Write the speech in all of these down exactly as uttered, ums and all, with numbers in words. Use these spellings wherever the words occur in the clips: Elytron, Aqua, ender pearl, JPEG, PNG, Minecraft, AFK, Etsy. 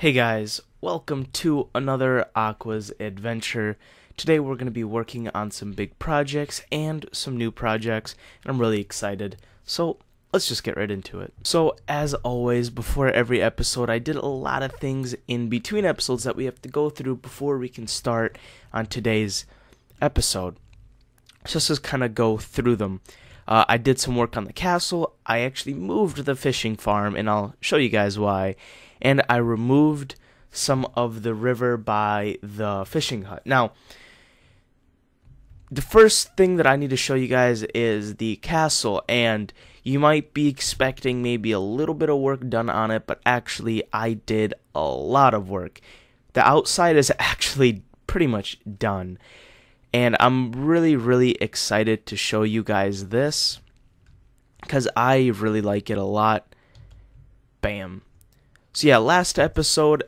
Hey guys, welcome to another Aqua's Adventure. Today we're going to be working on some big projects and some new projects, and I'm really excited, so let's just get right into it. So as always, before every episode, I did a lot of things in between episodes that we have to go through before we can start on today's episode. So let's just kind of go through them. Uh, I did some work on the castle, I actually moved the fishing farm, and I'll show you guys why. And I removed some of the river by the fishing hut. Now, the first thing that I need to show you guys is the castle, and you might be expecting maybe a little bit of work done on it, but actually I did a lot of work. The outside is actually pretty much done, and I'm really, really excited to show you guys this because I really like it a lot. Bam. So yeah, last episode,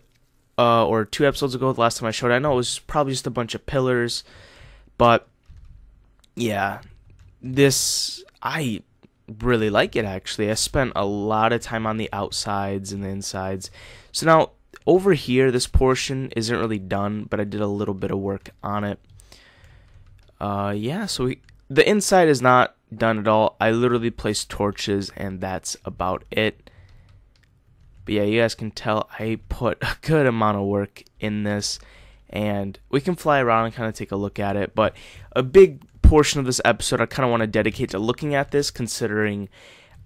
uh, or two episodes ago, the last time I showed it, I know it was probably just a bunch of pillars, but yeah, this, I really like it actually. I spent a lot of time on the outsides and the insides. So now, over here, this portion isn't really done, but I did a little bit of work on it. Uh, yeah, so we, the inside is not done at all. I literally placed torches, and that's about it. But yeah, you guys can tell I put a good amount of work in this, and we can fly around and kind of take a look at it. But a big portion of this episode I kind of want to dedicate to looking at this, considering,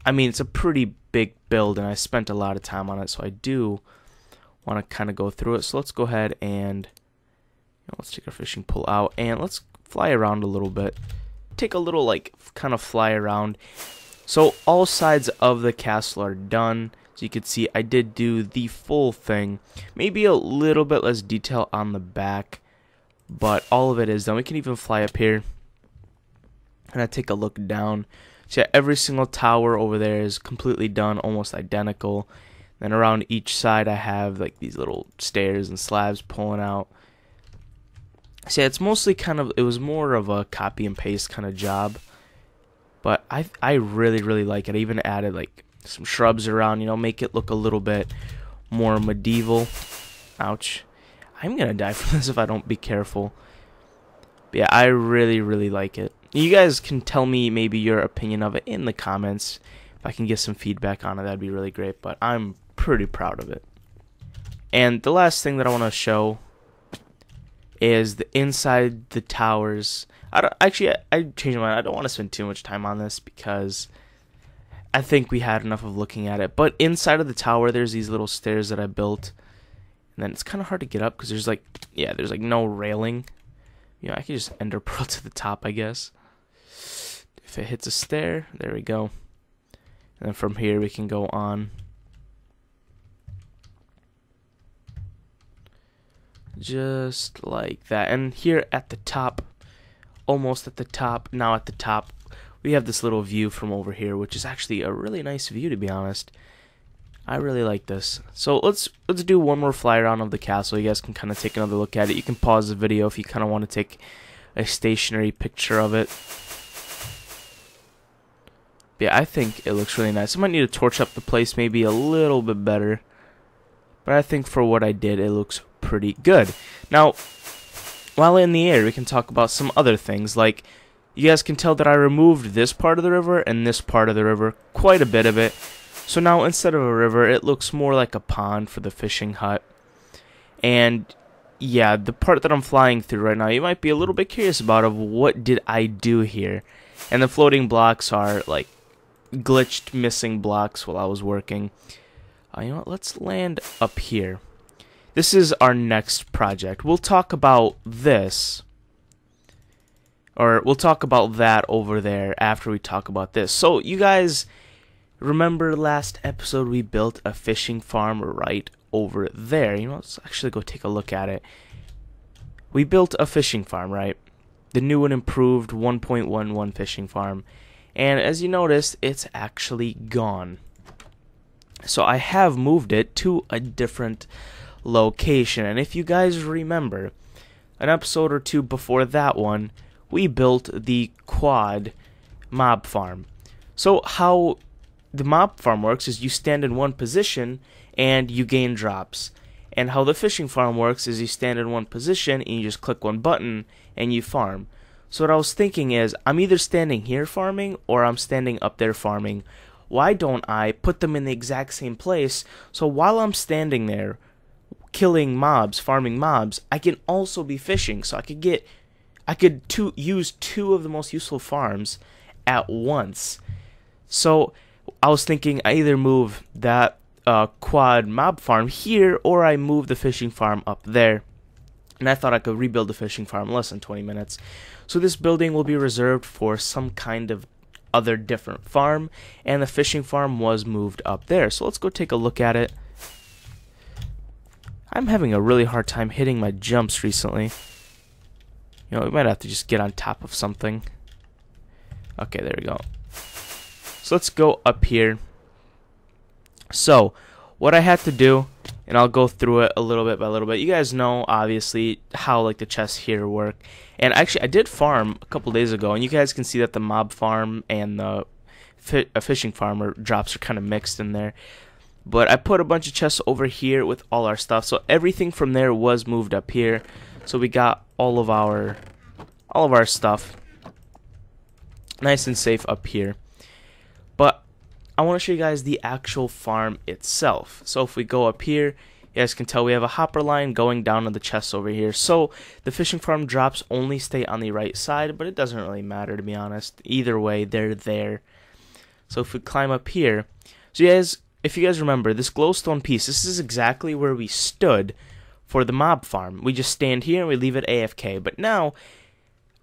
I mean, it's a pretty big build, and I spent a lot of time on it, so I do want to kind of go through it. So let's go ahead and, you know, let's take our fishing pole out, and let's fly around a little bit. Take a little, like, kind of fly around. So all sides of the castle are done. So you can see I did do the full thing, maybe a little bit less detail on the back, but all of it is done. We can even fly up here and I take a look down. So yeah, every single tower over there is completely done, almost identical. Then around each side I have like these little stairs and slabs pulling out. So yeah, it's mostly kind of, it was more of a copy and paste kind of job, but I, I really, really like it. I even added like some shrubs around, you know, make it look a little bit more medieval. Ouch. I'm gonna die from this if I don't be careful. But yeah, I really, really like it. You guys can tell me maybe your opinion of it in the comments. If I can get some feedback on it, that'd be really great, but I'm pretty proud of it. And the last thing that I want to show is the inside the towers. I don't, actually, I, I changed my mind. I don't want to spend too much time on this because I think we had enough of looking at it. But inside of the tower, there's these little stairs that I built, and then it's kind of hard to get up because there's like, yeah, there's like no railing. You know, I could just ender pearl to the top, I guess. If it hits a stair, there we go. And then from here we can go on. Just like that. And here at the top, almost at the top, now at the top, we have this little view from over here, which is actually a really nice view, to be honest. I really like this. So let's let's do one more fly around of the castle. You guys can kind of take another look at it. You can pause the video if you kind of want to take a stationary picture of it. But yeah, I think it looks really nice. I might need to torch up the place maybe a little bit better, but I think for what I did, it looks pretty good. Now, while in the air, we can talk about some other things like, you guys can tell that I removed this part of the river and this part of the river, quite a bit of it. So now instead of a river, it looks more like a pond for the fishing hut. And yeah, the part that I'm flying through right now, you might be a little bit curious about of what did I do here. And the floating blocks are like glitched missing blocks while I was working. Uh, you know what, let's land up here. This is our next project. We'll talk about this. Or we'll talk about that over there after we talk about this. So you guys remember last episode we built a fishing farm right over there. You know, let's actually go take a look at it. We built a fishing farm, right? The new and improved one point one one fishing farm. And as you notice, it's actually gone. So I have moved it to a different location. And if you guys remember, an episode or two before that one, we built the quad mob farm. So how the mob farm works is you stand in one position and you gain drops. And how the fishing farm works is you stand in one position and you just click one button and you farm. So what I was thinking is, I'm either standing here farming or I'm standing up there farming. Why don't I put them in the exact same place, so while I'm standing there killing mobs, farming mobs, I can also be fishing, so I could get, I could two, use two of the most useful farms at once. So I was thinking I either move that uh, quad mob farm here or I move the fishing farm up there. And I thought I could rebuild the fishing farm in less than twenty minutes. So this building will be reserved for some kind of other different farm, and the fishing farm was moved up there. So let's go take a look at it. I'm having a really hard time hitting my jumps recently. You know, we might have to just get on top of something. Okay, there we go. So let's go up here. So what I had to do, and I'll go through it a little bit by little bit. You guys know, obviously, how like the chests here work. And actually, I did farm a couple days ago, and you guys can see that the mob farm and the fi a fishing farm or drops are kind of mixed in there. But I put a bunch of chests over here with all our stuff, so everything from there was moved up here. So we got all of our all of our stuff nice and safe up here. But I want to show you guys the actual farm itself. So if we go up here, you guys can tell we have a hopper line going down to the chests over here. So the fishing farm drops only stay on the right side, but it doesn't really matter, to be honest. Either way, they're there. So if we climb up here, so you guys, if you guys remember, this glowstone piece, this is exactly where we stood for the mob farm. We just stand here and we leave it A F K. But now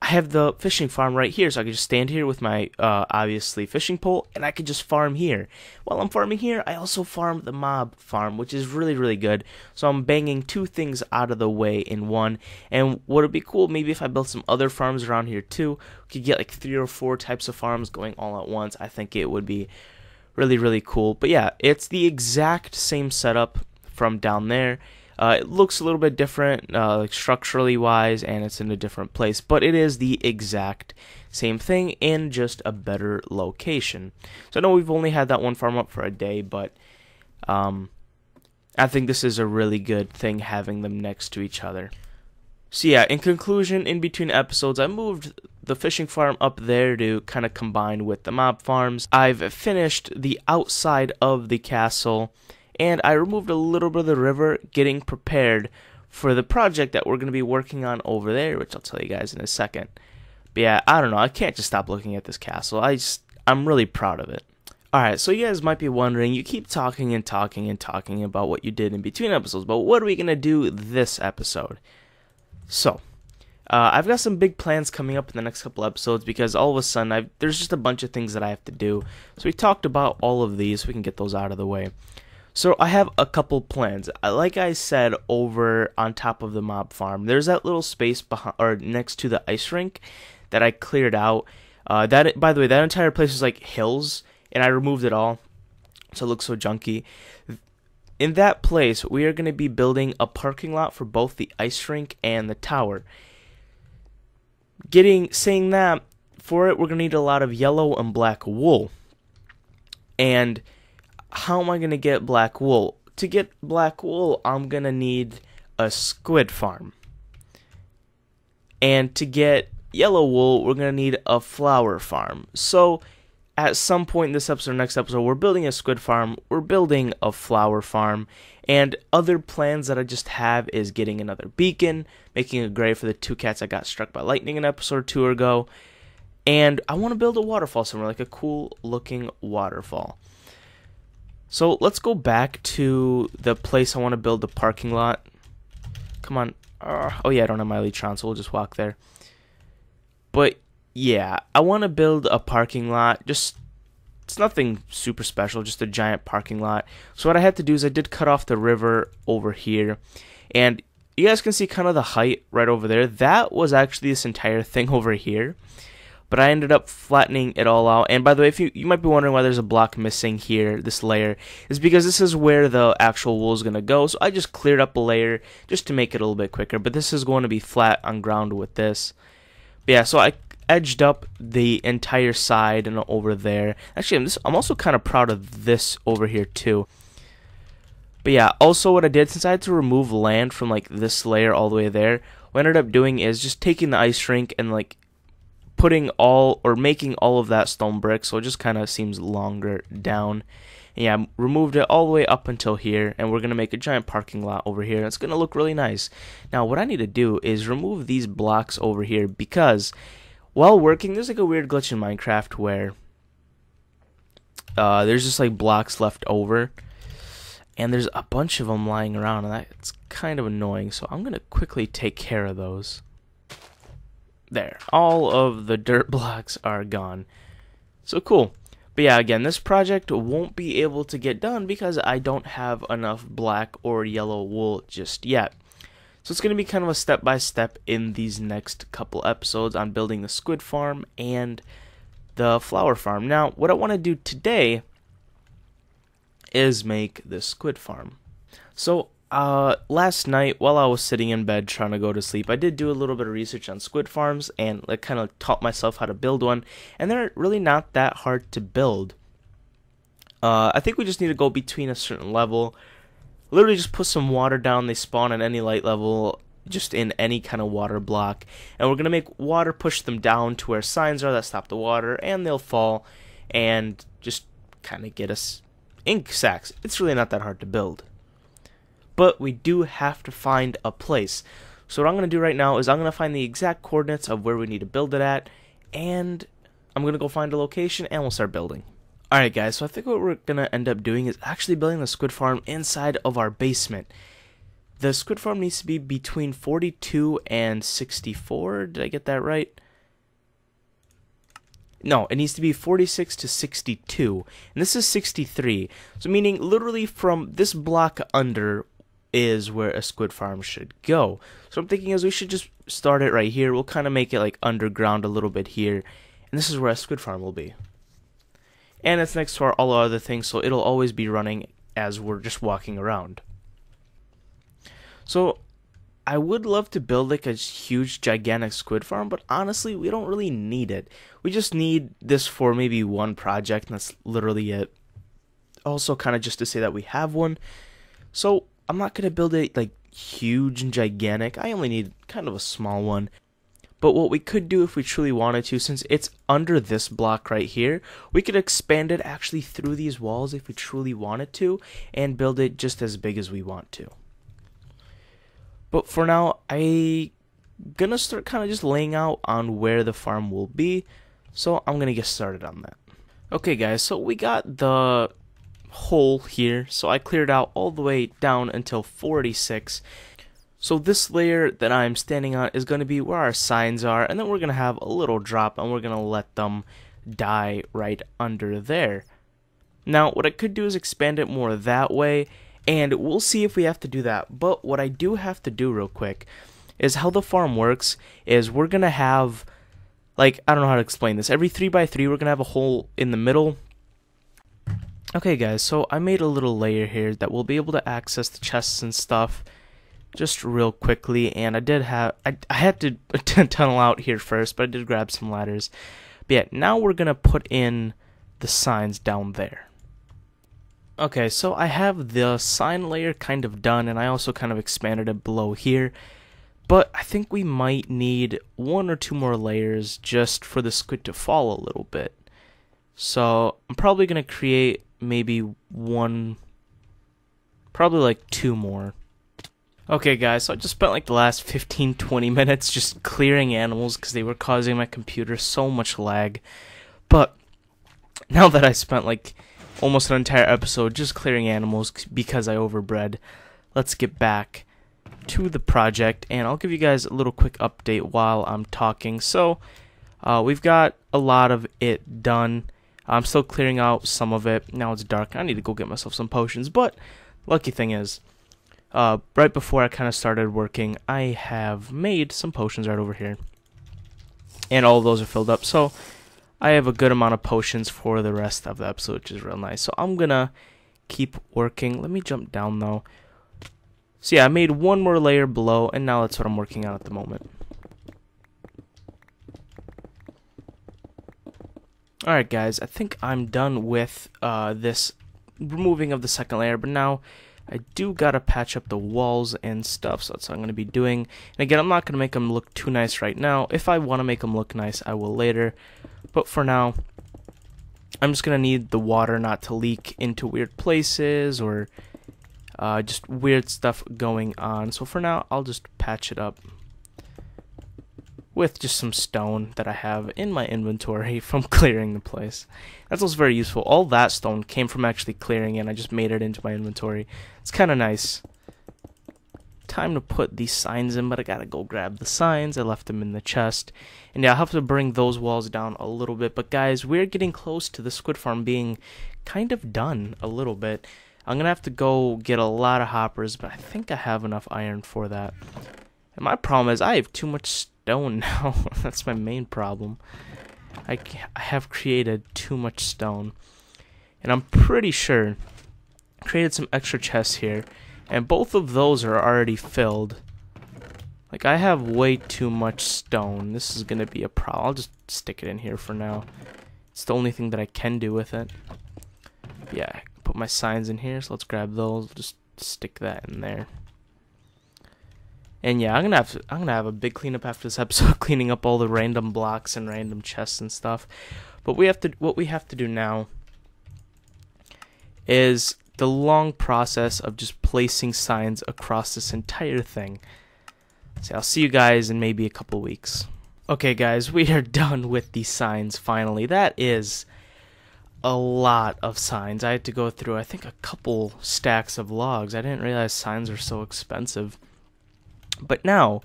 I have the fishing farm right here, so I can just stand here with my, uh, obviously, fishing pole, and I can just farm here. While I'm farming here, I also farm the mob farm, which is really, really good. So I'm banging two things out of the way in one, and what would be cool, maybe if I built some other farms around here too, we could get like three or four types of farms going all at once. I think it would be really, really cool. But yeah, it's the exact same setup from down there. Uh, it looks a little bit different, uh, like structurally wise, and it's in a different place, but it is the exact same thing in just a better location. So I know we've only had that one farm up for a day, but um, I think this is a really good thing, having them next to each other. So yeah, in conclusion, in between episodes, I moved the fishing farm up there to kind of combine with the mob farms. I've finished the outside of the castle, and I removed a little bit of the river, getting prepared for the project that we're going to be working on over there, which I'll tell you guys in a second. But yeah, I don't know, I can't just stop looking at this castle. I just, I'm really proud of it. Alright, so you guys might be wondering, you keep talking and talking and talking about what you did in between episodes, but what are we going to do this episode? So, uh, I've got some big plans coming up in the next couple episodes, because all of a sudden, I've, there's just a bunch of things that I have to do. So we talked about all of these, so we can get those out of the way. So I have a couple plans. Like I said, over on top of the mob farm, there's that little space behind, or next to the ice rink, that I cleared out. Uh, that, by the way, that entire place was like hills, and I removed it all, so it looks so junky. In that place, we are going to be building a parking lot for both the ice rink and the tower. Getting, saying that, for it, we're going to need a lot of yellow and black wool, and how am I going to get black wool? To get black wool, I'm going to need a squid farm. And to get yellow wool, we're going to need a flower farm. So at some point in this episode or next episode, we're building a squid farm, we're building a flower farm, and other plans that I just have is getting another beacon, making a grave for the two cats that got struck by lightning an episode or two ago, and I want to build a waterfall somewhere, like a cool-looking waterfall. So let's go back to the place I want to build the parking lot. Come on. Oh yeah, I don't have my Elytron, so we'll just walk there. But yeah, I want to build a parking lot. Just, it's nothing super special, just a giant parking lot. So what I had to do is I did cut off the river over here. And you guys can see kind of the height right over there. That was actually this entire thing over here. But I ended up flattening it all out. And by the way, if you, you might be wondering why there's a block missing here, this layer, is because this is where the actual wool is going to go. So I just cleared up a layer just to make it a little bit quicker. But this is going to be flat on ground with this. But yeah, so I edged up the entire side and over there. Actually, I'm, just, I'm also kind of proud of this over here too. But yeah, also what I did, since I had to remove land from like this layer all the way there, what I ended up doing is just taking the ice rink and like putting all, or making all of that stone brick, so it just kind of seems longer down. And yeah, I removed it all the way up until here, and we're going to make a giant parking lot over here. It's going to look really nice. Now what I need to do is remove these blocks over here, because while working, there's like a weird glitch in Minecraft where uh, there's just like blocks left over. And there's a bunch of them lying around, and that's kind of annoying. So I'm going to quickly take care of those. There. All of the dirt blocks are gone. So cool. But yeah, again, this project won't be able to get done because I don't have enough black or yellow wool just yet. So it's going to be kind of a step-by-step in these next couple episodes on building the squid farm and the flower farm. Now, what I want to do today is make this squid farm. So uh, last night while I was sitting in bed trying to go to sleep, I did do a little bit of research on squid farms and like kind of taught myself how to build one, and they're really not that hard to build. Uh, I think we just need to go between a certain level, literally just put some water down, they spawn at any light level, just in any kind of water block, and we're going to make water push them down to where signs are that stop the water, and they'll fall and just kind of get us ink sacks. It's really not that hard to build, but we do have to find a place. So what I'm going to do right now is I'm going to find the exact coordinates of where we need to build it at, and I'm going to go find a location and we'll start building. Alright guys, so I think what we're going to end up doing is actually building the squid farm inside of our basement. The squid farm needs to be between forty-two and sixty-four, did I get that right? No, it needs to be forty-six to sixty-two, and this is sixty-three, so meaning literally from this block under is where a squid farm should go. So what I'm thinking is we should just start it right here. We'll kind of make it like underground a little bit here, and this is where a squid farm will be. And it's next to our, all our other things, so it'll always be running as we're just walking around. So I would love to build like a huge gigantic squid farm, but honestly we don't really need it. We just need this for maybe one project, and that's literally it. Also kind of just to say that we have one. So I'm not going to build it like huge and gigantic. I only need kind of a small one. But what we could do if we truly wanted to, since it's under this block right here, we could expand it actually through these walls if we truly wanted to, and build it just as big as we want to. But for now, I'm going to start kind of just laying out on where the farm will be. So I'm going to get started on that. Okay guys, so we got the hole here. So I cleared out all the way down until forty-six. So this layer that I'm standing on is going to be where our signs are. And then we're going to have a little drop, and we're going to let them die right under there. Now what I could do is expand it more that way, and we'll see if we have to do that. But what I do have to do real quick is how the farm works is we're going to have, like, I don't know how to explain this. Every three by three, we're going to have a hole in the middle. Okay, guys, so I made a little layer here that we'll be able to access the chests and stuff just real quickly. And I did have, I, I had to tunnel out here first, but I did grab some ladders. But yeah, now we're going to put in the signs down there. Okay, so I have the sign layer kind of done, and I also kind of expanded it below here, but I think we might need one or two more layers just for the squid to fall a little bit. So I'm probably going to create maybe one, probably like two more. Okay guys, so I just spent like the last fifteen to twenty minutes just clearing animals because they were causing my computer so much lag, but now that I spent like almost an entire episode just clearing animals because I overbred, let's get back to the project, and I'll give you guys a little quick update while I'm talking. So uh, we've got a lot of it done. I'm still clearing out some of it. Now it's dark. I need to go get myself some potions, but lucky thing is uh, right before I kind of started working, I have made some potions right over here, and all of those are filled up, so I have a good amount of potions for the rest of the episode, which is real nice. So I'm going to keep working. Let me jump down, though. So yeah, I made one more layer below, and now that's what I'm working on at the moment. Alright, guys. I think I'm done with uh, this removing of the second layer, but now I do gotta patch up the walls and stuff, so that's what I'm gonna be doing. And again, I'm not gonna make them look too nice right now. If I wanna make them look nice, I will later. But for now, I'm just gonna need the water not to leak into weird places or uh, just weird stuff going on. So for now, I'll just patch it up with just some stone that I have in my inventory from clearing the place. That's also very useful. All that stone came from actually clearing it, and I just made it into my inventory. It's kind of nice. Time to put these signs in, but I gotta go grab the signs. I left them in the chest. And yeah, I'll have to bring those walls down a little bit. But guys, we're getting close to the squid farm being kind of done a little bit. I'm gonna have to go get a lot of hoppers, but I think I have enough iron for that. And my problem is I have too much stone. Stone now. That's my main problem. I, I have created too much stone, and I'm pretty sure I created some extra chests here, and both of those are already filled. Like, I have way too much stone. This is gonna be a problem. I'll just stick it in here for now. It's the only thing that I can do with it. Yeah, put my signs in here, so let's grab those. We'll just stick that in there. And yeah, I'm gonna have to, I'm gonna have a big cleanup after this episode, cleaning up all the random blocks and random chests and stuff. But we have to what we have to do now is the long process of just placing signs across this entire thing. So I'll see you guys in maybe a couple weeks. Okay, guys, we are done with these signs finally. That is a lot of signs. I had to go through, I think, a couple stacks of logs. I didn't realize signs were so expensive. But now,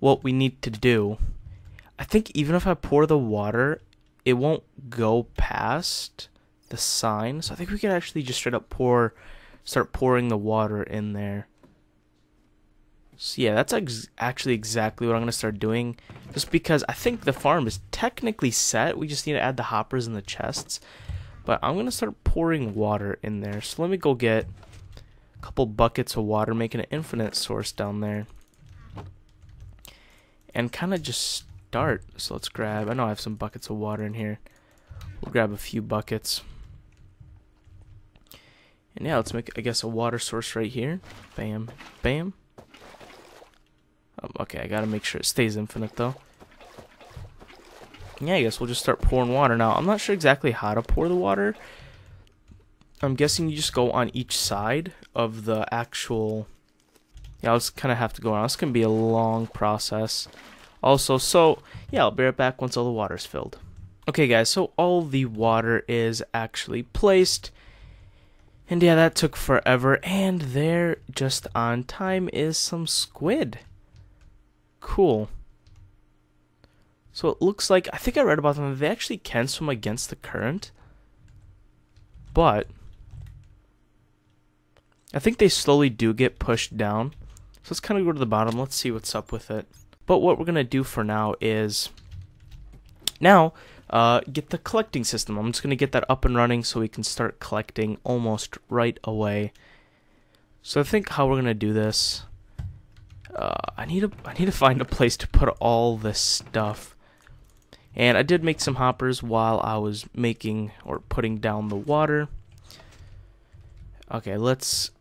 what we need to do, I think even if I pour the water, it won't go past the sign. So I think we can actually just straight up pour, start pouring the water in there. So yeah, that's ex actually exactly what I'm going to start doing. Just because I think the farm is technically set. We just need to add the hoppers and the chests. But I'm going to start pouring water in there. So let me go get a couple buckets of water, making an infinite source down there. And kind of just start. So let's grab, I know I have some buckets of water in here. We'll grab a few buckets. And yeah, let's make, I guess, a water source right here. Bam, bam. Um, okay, I gotta make sure it stays infinite though. Yeah, I guess we'll just start pouring water. Now, I'm not sure exactly how to pour the water. I'm guessing you just go on each side of the actual... Yeah, I'll just kind of have to go on. It's going to be a long process also. So, yeah, I'll be right back once all the water's filled. Okay, guys, so all the water is actually placed. And, yeah, that took forever. And there, just on time, is some squid. Cool. So it looks like, I think I read about them, they actually can swim against the current. But I think they slowly do get pushed down. So let's kind of go to the bottom. Let's see what's up with it. But what we're going to do for now is now uh, get the collecting system. I'm just going to get that up and running so we can start collecting almost right away. So I think how we're going to do this, uh, I need to, I need to find a place to put all this stuff. And I did make some hoppers while I was making or putting down the water. Okay, let's...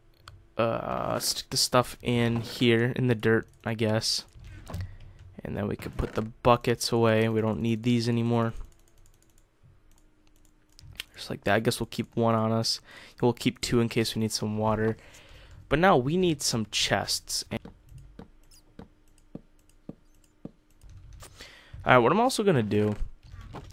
Uh, stick the stuff in here in the dirt, I guess, and then we could put the buckets away. We don't need these anymore. Just like that. I guess we'll keep one on us. We'll keep two in case we need some water. But now we need some chests. And... Alright, what I'm also gonna do,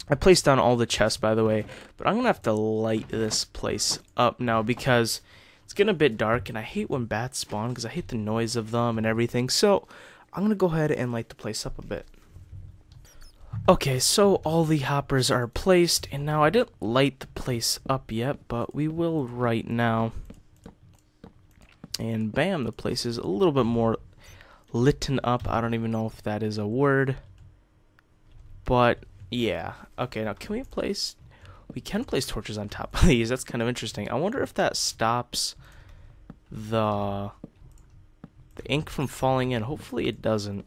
I placed down all the chests, by the way, but I'm gonna have to light this place up now because it's getting a bit dark, and I hate when bats spawn because I hate the noise of them and everything. So I'm gonna go ahead and light the place up a bit. Okay, so all the hoppers are placed, and now I didn't light the place up yet, but we will right now. And bam, the place is a little bit more lit up. I don't even know if that is a word, but yeah. Okay, now can we place... We can place torches on top of these. That's kind of interesting. I wonder if that stops the the ink from falling in. Hopefully it doesn't.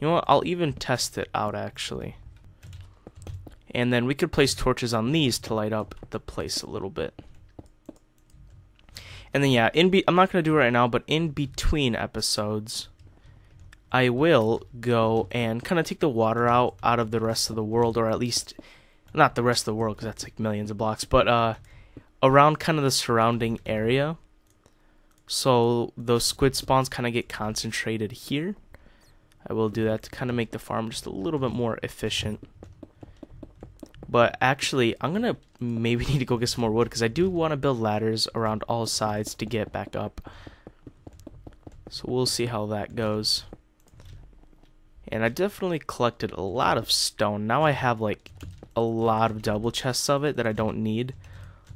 You know what? I'll even test it out, actually. And then we could place torches on these to light up the place a little bit. And then yeah, in be I'm not going to do it right now, but in between episodes, I will go and kind of take the water out out of the rest of the world, or at least not the rest of the world, because that's like millions of blocks, but uh, around kind of the surrounding area. So those squid spawns kind of get concentrated here. I will do that to kind of make the farm just a little bit more efficient. But actually, I'm going to maybe need to go get some more wood, because I do want to build ladders around all sides to get back up. So we'll see how that goes. And I definitely collected a lot of stone. Now I have like a lot of double chests of it that I don't need.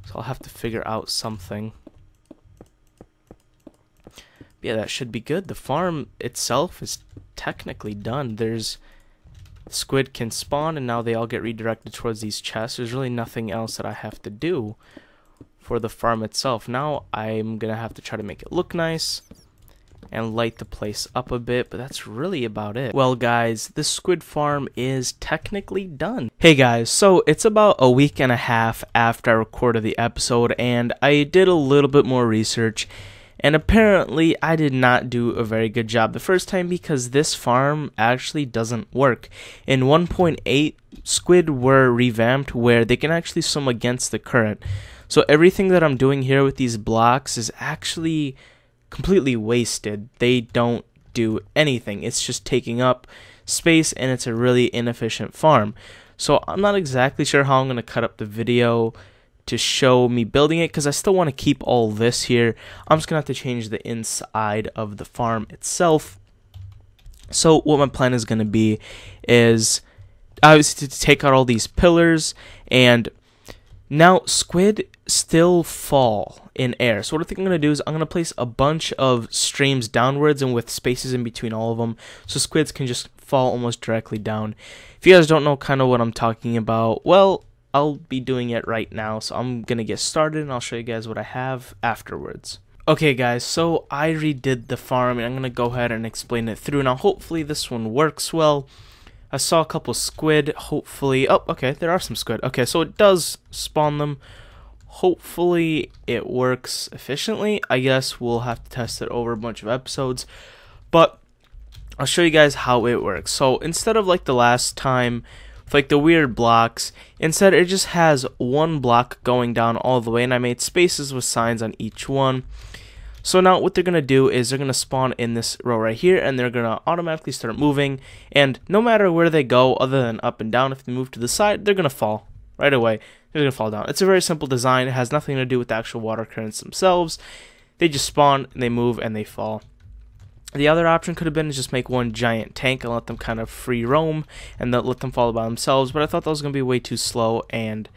So I'll have to figure out something. But yeah, that should be good. The farm itself is technically done. There's... squid can spawn, and now they all get redirected towards these chests. There's really nothing else that I have to do for the farm itself. Now I'm gonna have to try to make it look nice and light the place up a bit, but that's really about it. Well guys, this squid farm is technically done. Hey guys, so it's about a week and a half after I recorded the episode, and I did a little bit more research, and apparently I did not do a very good job the first time, because this farm actually doesn't work. In one point eight, squid were revamped where they can actually swim against the current. So everything that I'm doing here with these blocks is actually completely wasted. They don't do anything. It's just taking up space, and it's a really inefficient farm. So I'm not exactly sure how I'm going to cut up the video to show me building it, because I still want to keep all this here. I'm just gonna have to change the inside of the farm itself. So what my plan is gonna be is obviously to take out all these pillars, and now squid still fall in air. So what I think I'm gonna do is I'm gonna place a bunch of streams downwards and with spaces in between all of them, so squids can just fall almost directly down. If you guys don't know kind of what I'm talking about, well, I'll be doing it right now, so I'm gonna get started and I'll show you guys what I have afterwards. Okay guys, so I redid the farm, and I'm gonna go ahead and explain it through. Now hopefully this one works well. I saw a couple squid, hopefully, oh okay, there are some squid. Okay, so it does spawn them. Hopefully it works efficiently. I guess we'll have to test it over a bunch of episodes, but I'll show you guys how it works. So instead of like the last time, like the weird blocks, instead it just has one block going down all the way, and I made spaces with signs on each one. So now what they're gonna do is they're gonna spawn in this row right here, and they're gonna automatically start moving, and no matter where they go other than up and down, if they move to the side, they're gonna fall right away. They're gonna fall down. It's a very simple design. It has nothing to do with the actual water currents themselves. They just spawn and they move and they fall. The other option could have been to just make one giant tank and let them kind of free roam and let them fall by themselves, but I thought that was going to be way too slow and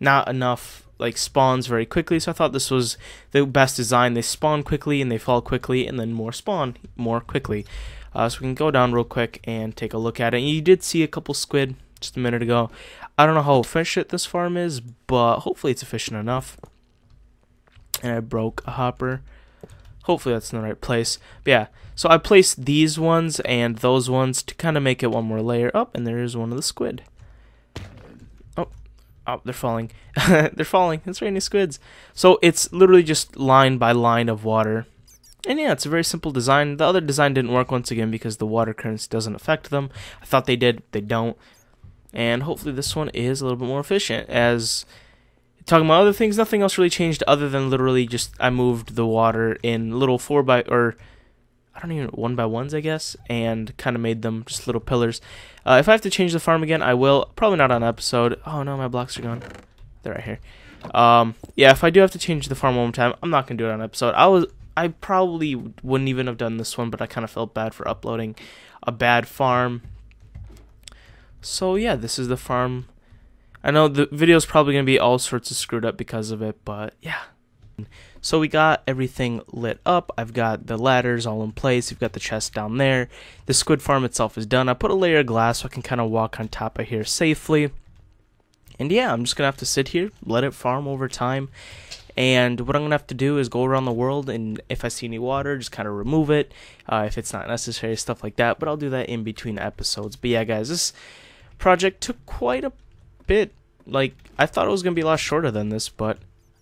not enough like spawns very quickly, so I thought this was the best design. They spawn quickly and they fall quickly, and then more spawn more quickly. Uh, so we can go down real quick and take a look at it. And you did see a couple squid just a minute ago. I don't know how efficient this farm is, but hopefully it's efficient enough. And I broke a hopper. Hopefully that's in the right place. But yeah, so I placed these ones and those ones to kind of make it one more layer up, and there is one of the squid. Oh, oh, they're falling. They're falling. It's raining squids. So it's literally just line by line of water. And yeah, it's a very simple design. The other design didn't work once again because the water currents doesn't affect them. I thought they did. They don't. And hopefully this one is a little bit more efficient. As talking about other things, nothing else really changed other than literally just I moved the water in little four by, or I don't even, one by ones I guess, and kind of made them just little pillars. Uh, if I have to change the farm again, I will. Probably not on episode. Oh no, my blocks are gone. They're right here. Um, yeah, if I do have to change the farm one more time, I'm not gonna do it on episode. I was, I probably wouldn't even have done this one, but I kind of felt bad for uploading a bad farm. So yeah, this is the farm. I know the video's probably going to be all sorts of screwed up because of it, but yeah. So we got everything lit up. I've got the ladders all in place. You've got the chest down there. The squid farm itself is done. I put a layer of glass so I can kind of walk on top of here safely. And yeah, I'm just going to have to sit here, let it farm over time. And what I'm going to have to do is go around the world, and if I see any water, just kind of remove it. Uh, if it's not necessary, stuff like that. But I'll do that in between episodes. But yeah, guys, this project took quite a bit. Like, I thought it was gonna be a lot shorter than this, but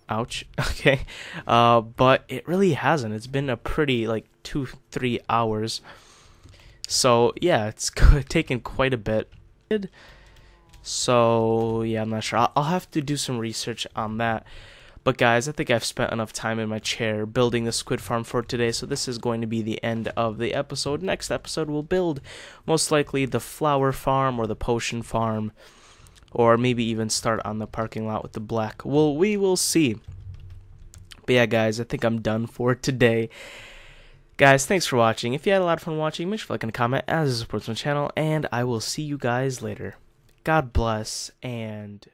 Ouch. Okay. Uh, but it really hasn't. It's been a pretty like two, three hours. So yeah, it's taken quite a bit. So yeah, I'm not sure. I'll, I'll have to do some research on that. But guys, I think I've spent enough time in my chair building the squid farm for today, so this is going to be the end of the episode. Next episode, we'll build most likely the flower farm or the potion farm, or maybe even start on the parking lot with the black. Well, we will see. But yeah, guys, I think I'm done for today. Guys, thanks for watching. If you had a lot of fun watching, make sure to like and comment as it supports my channel, and I will see you guys later. God bless, and...